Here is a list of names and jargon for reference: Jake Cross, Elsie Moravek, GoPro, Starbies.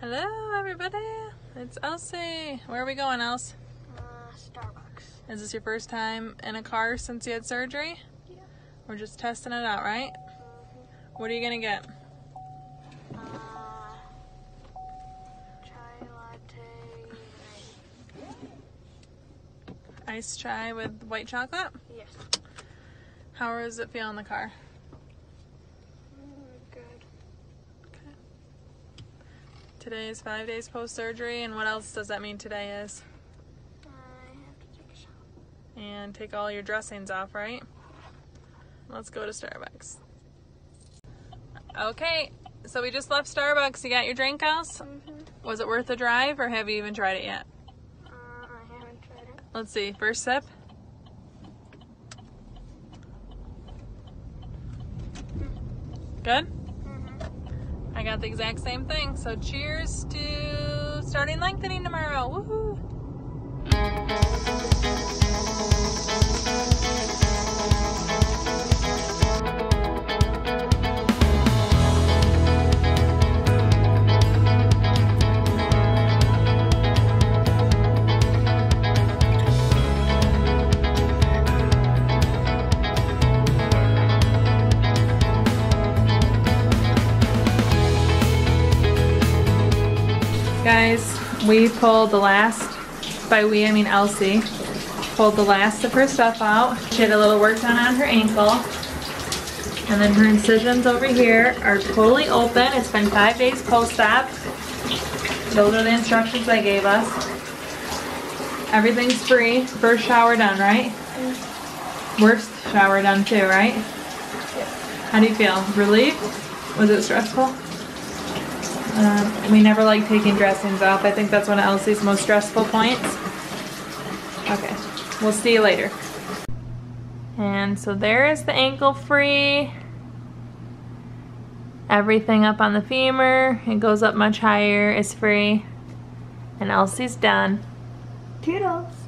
Hello, everybody. It's Elsie. Where are we going, Elsie? Starbucks. Is this your first time in a car since you had surgery? Yeah. We're just testing it out, right? Mm-hmm. What are you gonna get? Chai latte. Iced chai with white chocolate? Yes. How does it feel in the car? Today is 5 days post-surgery, and what else does that mean today is? I have to take a shower. And take all your dressings off, right? Let's go to Starbucks. Okay, so we just left Starbucks. You got your drink, Elsie? Mm-hmm. Was it worth the drive, or have you even tried it yet? I haven't tried it. Let's see. First sip. Good? I got the exact same thing, so cheers to starting lengthening tomorrow. Guys, we pulled the last, by we I mean Elsie, pulled the last of her stuff out. She had a little work done on her ankle. And then her incisions over here are totally open. It's been 5 days post-op. Those are the instructions they gave us. Everything's free. First shower done, right? Worst shower done too, right? How do you feel? Relieved? Was it stressful? We never like taking dressings off. I think that's one of Elsie's most stressful points. Okay, we'll see you later. And so there is the ankle free. Everything up on the femur. It goes up much higher. It's free. And Elsie's done. Toodles.